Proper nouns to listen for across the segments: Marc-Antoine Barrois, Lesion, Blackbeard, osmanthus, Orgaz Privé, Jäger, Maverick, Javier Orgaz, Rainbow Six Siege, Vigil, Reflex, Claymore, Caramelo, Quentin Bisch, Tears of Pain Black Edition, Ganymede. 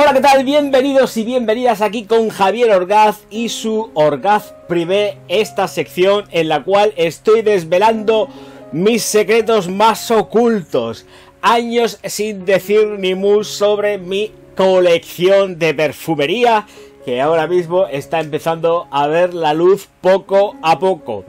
Hola, ¿qué tal? Bienvenidos y bienvenidas aquí con Javier Orgaz y su Orgaz Privé, esta sección en la cual estoy desvelando mis secretos más ocultos, años sin decir ni mu sobre mi colección de perfumería, que ahora mismo está empezando a ver la luz poco a poco.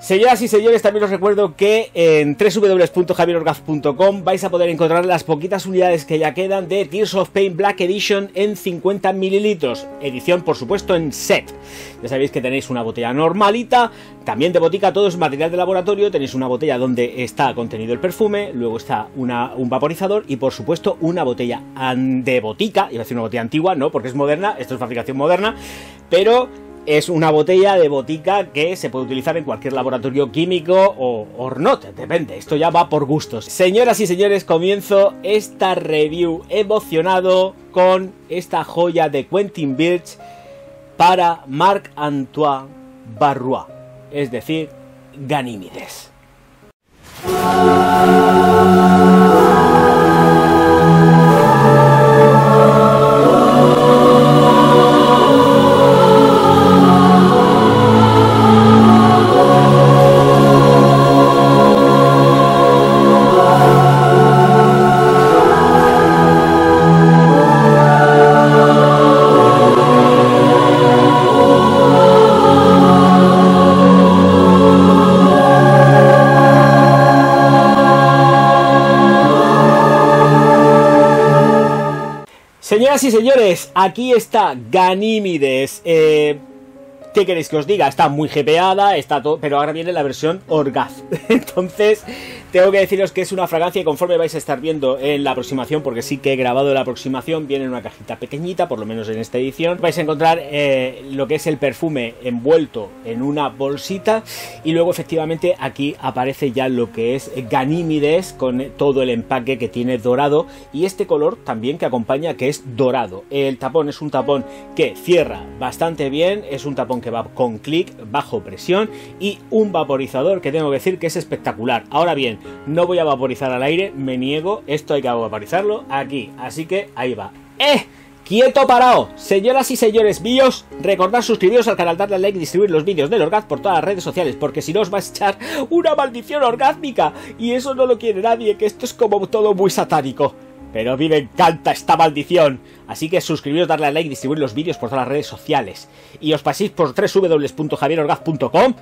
Señoras y señores, también os recuerdo que en www.javierorgaz.com vais a poder encontrar las poquitas unidades que ya quedan de Tears of Pain Black Edition en 50 mililitros, edición por supuesto en set. Ya sabéis que tenéis una botella normalita, también de botica, todo es material de laboratorio, tenéis una botella donde está contenido el perfume, luego está un vaporizador y por supuesto una botella de botica, iba a decir una botella antigua, no, porque es moderna, esto es fabricación moderna, pero es una botella de botica que se puede utilizar en cualquier laboratorio químico o no, depende, esto ya va por gustos. Señoras y señores, comienzo esta review emocionado con esta joya de Quentin Bisch para Marc-Antoine Barrois, es decir, Ganímedes. Señoras y señores, aquí está Ganímedes. ¿Qué queréis que os diga? Está muy GPada, está todo, pero ahora viene la versión Orgaz. Entonces, tengo que deciros que es una fragancia y conforme vais a estar viendo en la aproximación, porque sí que he grabado la aproximación, viene en una cajita pequeñita, por lo menos en esta edición. Vais a encontrar lo que es el perfume envuelto en una bolsita y luego efectivamente aquí aparece ya lo que es Ganímedes con todo el empaque que tiene dorado y este color también que acompaña, que es dorado. El tapón es un tapón que cierra bastante bien, es un tapón que va con clic, bajo presión y un vaporizador que tengo que decir que es espectacular. Ahora bien, no voy a vaporizar al aire, me niego, esto hay que vaporizarlo aquí, así que ahí va. ¡Quieto, parado! Señoras y señores míos, recordad suscribiros al canal, darle al like y distribuir los vídeos del Orgaz por todas las redes sociales, porque si no os va a echar una maldición orgásmica y eso no lo quiere nadie, que esto es como todo muy satánico. Pero a mí me encanta esta maldición. Así que suscribiros, darle a like, distribuir los vídeos por todas las redes sociales. Y os paséis por www.javierorgaz.com,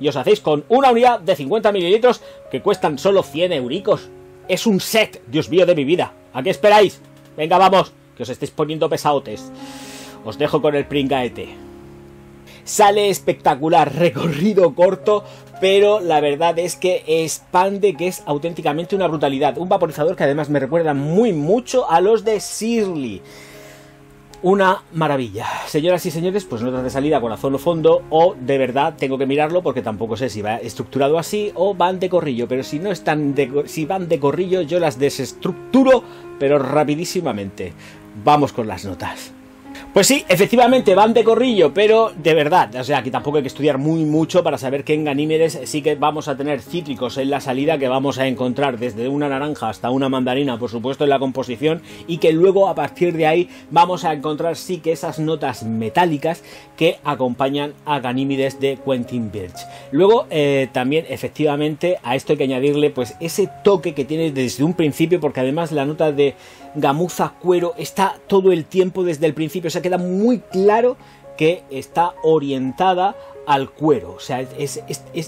y os hacéis con una unidad de 50 mililitros que cuestan solo 100 euricos. Es un set, Dios mío de mi vida. ¿A qué esperáis? Venga, vamos, que os estáis poniendo pesaotes. Os dejo con el pringaete. Sale espectacular, recorrido corto, pero la verdad es que expande, que es auténticamente una brutalidad. Un vaporizador que además me recuerda muy mucho a los de Shirley. Una maravilla. Señoras y señores, pues notas de salida corazón o fondo, o de verdad tengo que mirarlo porque tampoco sé si va estructurado así o van de corrillo, pero si no están si van de corrillo yo las desestructuro, pero rapidísimamente. Vamos con las notas. Pues sí, efectivamente van de corrillo, pero de verdad, o sea, aquí tampoco hay que estudiar muy mucho para saber que en Ganímedes sí que vamos a tener cítricos en la salida, que vamos a encontrar desde una naranja hasta una mandarina, por supuesto, en la composición, y que luego a partir de ahí vamos a encontrar sí que esas notas metálicas que acompañan a Ganímedes de Quentin Bisch. Luego también efectivamente a esto hay que añadirle pues ese toque que tiene desde un principio, porque además la nota de gamuza, cuero, está todo el tiempo desde el principio, o sea, queda muy claro que está orientada al cuero, o sea,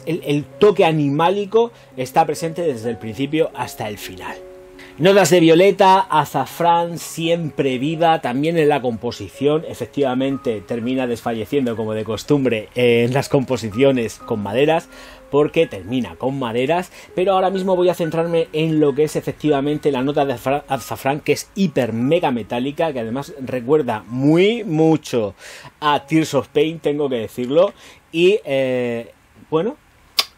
el toque animálico está presente desde el principio hasta el final. Notas de violeta, azafrán, siempre viva, también en la composición, efectivamente termina desfalleciendo como de costumbre en las composiciones con maderas, porque termina con maderas, pero ahora mismo voy a centrarme en lo que es efectivamente la nota de azafrán, que es hiper mega metálica, que además recuerda muy mucho a Tears of Pain, tengo que decirlo, y bueno,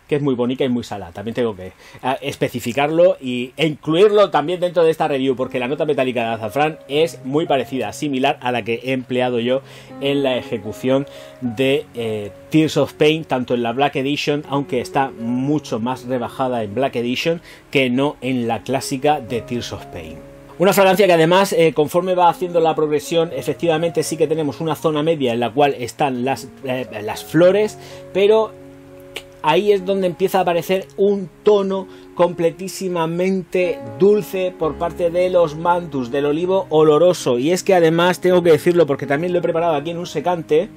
que es muy bonita y muy salada, también tengo que especificarlo e incluirlo también dentro de esta review, porque la nota metálica de azafrán es muy parecida, similar a la que he empleado yo en la ejecución de Tears of Pain, tanto en la Black Edition, aunque está mucho más rebajada en Black Edition que no en la clásica de Tears of Pain. Una fragancia que además, conforme va haciendo la progresión, efectivamente sí que tenemos una zona media en la cual están las flores, pero ahí es donde empieza a aparecer un tono completísimamente dulce por parte de los mantus, del olivo oloroso. Y es que además tengo que decirlo, porque también lo he preparado aquí en un secante,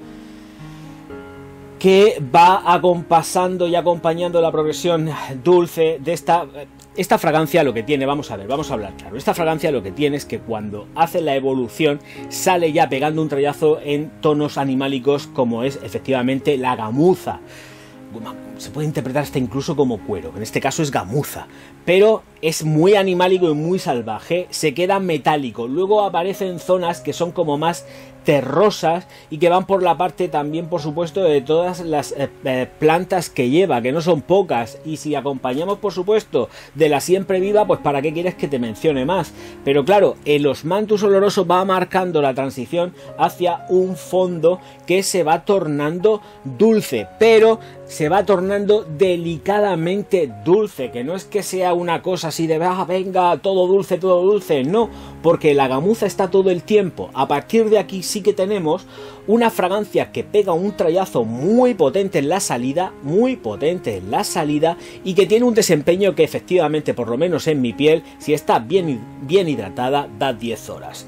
que va acompasando y acompañando la progresión dulce de esta fragancia. Lo que tiene, vamos a hablar claro, esta fragancia lo que tiene es que cuando hace la evolución sale ya pegando un trayazo en tonos animálicos, como es efectivamente la gamuza. Se puede interpretar hasta incluso como cuero, en este caso es gamuza, pero es muy animálico y muy salvaje, se queda metálico, luego aparecen zonas que son como más terrosas y que van por la parte también, por supuesto, de todas las plantas que lleva, que no son pocas, y si acompañamos, por supuesto, de la siempre viva, pues para qué quieres que te mencione más. Pero claro, el osmanthus oloroso va marcando la transición hacia un fondo que se va tornando dulce, pero se va tornando delicadamente dulce, que no es que sea una cosa así de venga, todo dulce, no, porque la gamuza está todo el tiempo. A partir de aquí sí que tenemos una fragancia que pega un trayazo muy potente en la salida, y que tiene un desempeño que efectivamente, por lo menos en mi piel, si está bien hidratada, da 10 horas.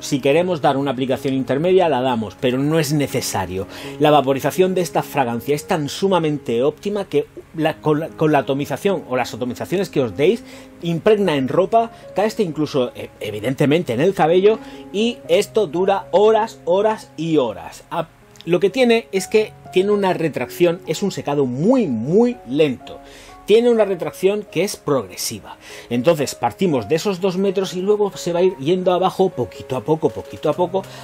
Si queremos dar una aplicación intermedia la damos, pero no es necesario. La vaporización de esta fragancia es tan sumamente óptima que con la atomización o las atomizaciones que os deis, impregna en ropa, cae incluso evidentemente en el cabello, y esto dura horas, horas y horas. Lo que tiene es que tiene una retracción, es un secado muy, muy lento. Tiene una retracción que es progresiva. Entonces partimos de esos 2 metros y luego se va a ir yendo abajo poquito a poco,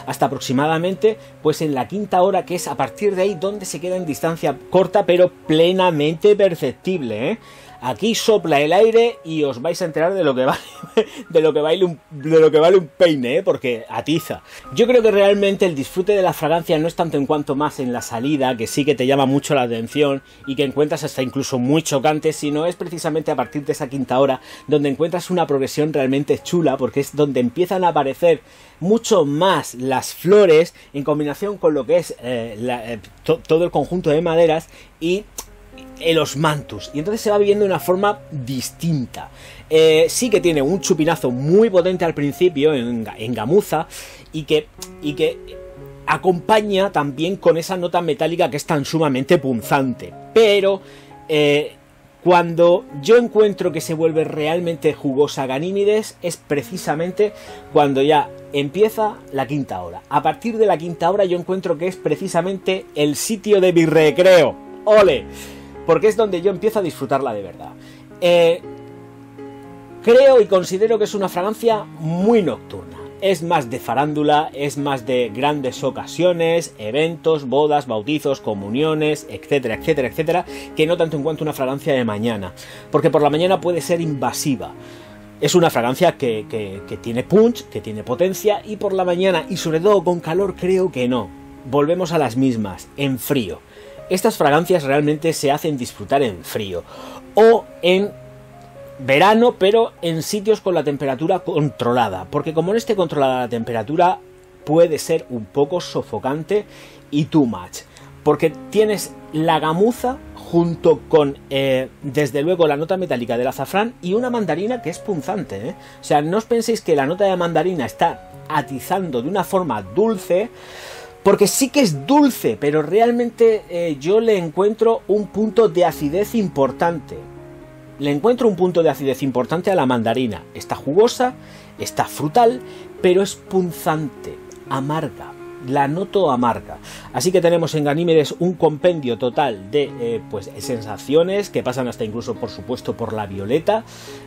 hasta aproximadamente pues en la quinta hora, que es a partir de ahí donde se queda en distancia corta pero plenamente perceptible, ¿eh? Aquí sopla el aire y os vais a enterar de lo que vale, un peine, ¿eh? Porque atiza. Yo creo que realmente el disfrute de la fragancia no es tanto en cuanto más en la salida, que sí que te llama mucho la atención y que encuentras hasta incluso muy chocante, sino es precisamente a partir de esa quinta hora donde encuentras una progresión realmente chula, porque es donde empiezan a aparecer mucho más las flores en combinación con lo que es todo el conjunto de maderas y el osmanthus, y entonces se va viviendo de una forma distinta. Sí que tiene un chupinazo muy potente al principio en gamuza, y que acompaña también con esa nota metálica que es tan sumamente punzante, pero cuando yo encuentro que se vuelve realmente jugosa Ganímedes es precisamente cuando ya empieza la quinta hora. A partir de la quinta hora yo encuentro que es precisamente el sitio de mi recreo. ¡Ole! Porque es donde yo empiezo a disfrutarla de verdad. Creo y considero que es una fragancia muy nocturna. Es más de farándula, es más de grandes ocasiones, eventos, bodas, bautizos, comuniones, etcétera, etcétera, etcétera, que no tanto en cuanto una fragancia de mañana. Porque por la mañana puede ser invasiva. Es una fragancia que tiene punch, que tiene potencia, y por la mañana, y sobre todo con calor, creo que no. Volvemos a las mismas, en frío. Estas fragancias realmente se hacen disfrutar en frío o en verano, pero en sitios con la temperatura controlada, porque como no esté controlada la temperatura puede ser un poco sofocante y too much, porque tienes la gamuza junto con, desde luego, la nota metálica del azafrán y una mandarina que es punzante, ¿eh? O sea, no os penséis que la nota de mandarina está atizando de una forma dulce, porque sí que es dulce, pero realmente yo le encuentro un punto de acidez importante. Le encuentro un punto de acidez importante a la mandarina. Está jugosa, está frutal, pero es punzante, amarga. La noto amarga. Así que tenemos en Ganímedes un compendio total de pues sensaciones que pasan hasta incluso, por supuesto, por la violeta.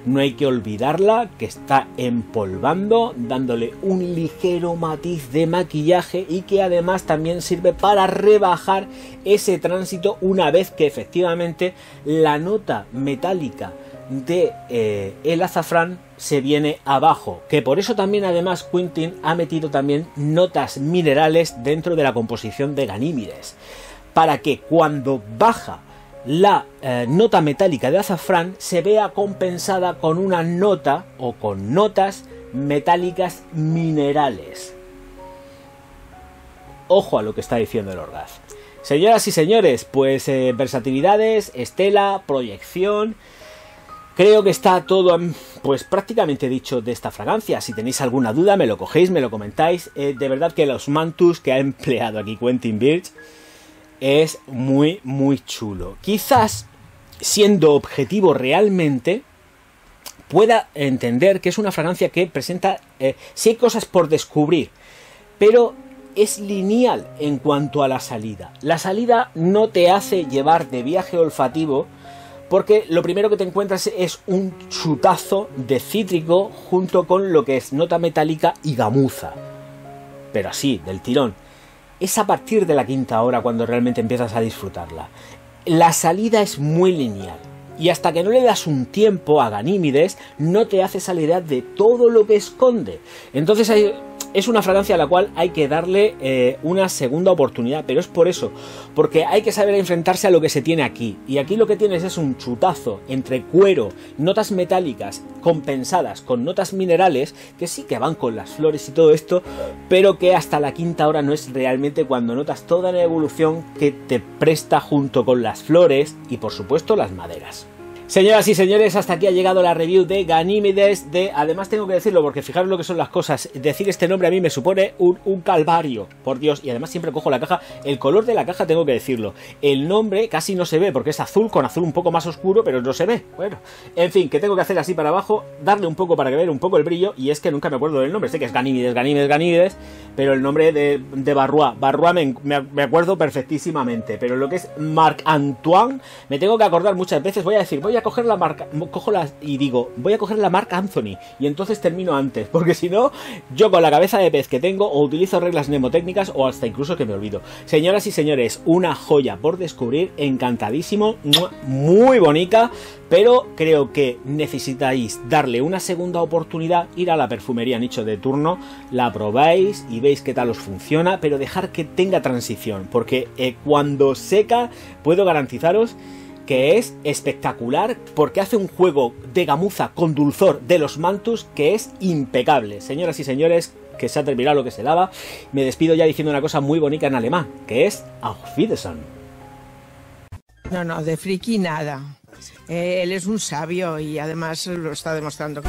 No hay que olvidarla, que está empolvando, dándole un ligero matiz de maquillaje y que además también sirve para rebajar ese tránsito una vez que efectivamente la nota metálica de el azafrán se viene abajo, que por eso también además Quentin ha metido también notas minerales dentro de la composición de Ganímedes, para que cuando baja la nota metálica de azafrán se vea compensada con una nota o con notas metálicas minerales. Ojo a lo que está diciendo el Orgaz. Señoras y señores, pues versatilidades, estela, proyección. Creo que está todo pues prácticamente dicho de esta fragancia. Si tenéis alguna duda me lo cogéis, me lo comentáis. De verdad que los mantus que ha empleado aquí Quentin Bisch es muy muy chulo. Quizás siendo objetivo realmente pueda entender que es una fragancia que presenta sí hay cosas por descubrir, pero es lineal en cuanto a la salida. La salida no te hace llevar de viaje olfativo, porque lo primero que te encuentras es un chutazo de cítrico junto con lo que es nota metálica y gamuza. Pero así, del tirón. Es a partir de la quinta hora cuando realmente empiezas a disfrutarla. La salida es muy lineal. Y hasta que no le das un tiempo a Ganímedes, no te hace salida de todo lo que esconde. Entonces es una fragancia a la cual hay que darle una segunda oportunidad, pero es por eso, porque hay que saber enfrentarse a lo que se tiene aquí, y aquí lo que tienes es un chutazo entre cuero, notas metálicas compensadas con notas minerales, que sí que van con las flores y todo esto, pero que hasta la quinta hora no es realmente cuando notas toda la evolución que te presta junto con las flores y por supuesto las maderas. Señoras y señores, hasta aquí ha llegado la review de Ganímedes. Además tengo que decirlo, porque fijaros lo que son las cosas, decir este nombre a mí me supone un calvario, por Dios, y además siempre cojo la caja, el color de la caja tengo que decirlo, el nombre casi no se ve, porque es azul, con azul un poco más oscuro, pero no se ve, bueno, en fin, que tengo que hacer así para abajo, darle un poco para que vea un poco el brillo, y es que nunca me acuerdo del nombre, sé que es Ganímedes, pero el nombre de Barrois me acuerdo perfectísimamente, pero lo que es Marc-Antoine, me tengo que acordar muchas veces, voy a decir, voy a coger la marca, voy a coger la marca Anthony y entonces termino antes, porque si no, yo con la cabeza de pez que tengo o utilizo reglas mnemotécnicas o hasta incluso que me olvido. Señoras y señores, una joya por descubrir, encantadísimo, muy bonita, pero creo que necesitáis darle una segunda oportunidad, ir a la perfumería nicho de turno, la probáis y veis qué tal os funciona, pero dejar que tenga transición, porque cuando seca puedo garantizaros que es espectacular, porque hace un juego de gamuza con dulzor de los mantus que es impecable. Señoras y señores, que se ha terminado lo que se lava. Me despido ya diciendo una cosa muy bonita en alemán, que es Auf Wiedersehen. No, no, de friki nada. Él es un sabio y además lo está demostrando.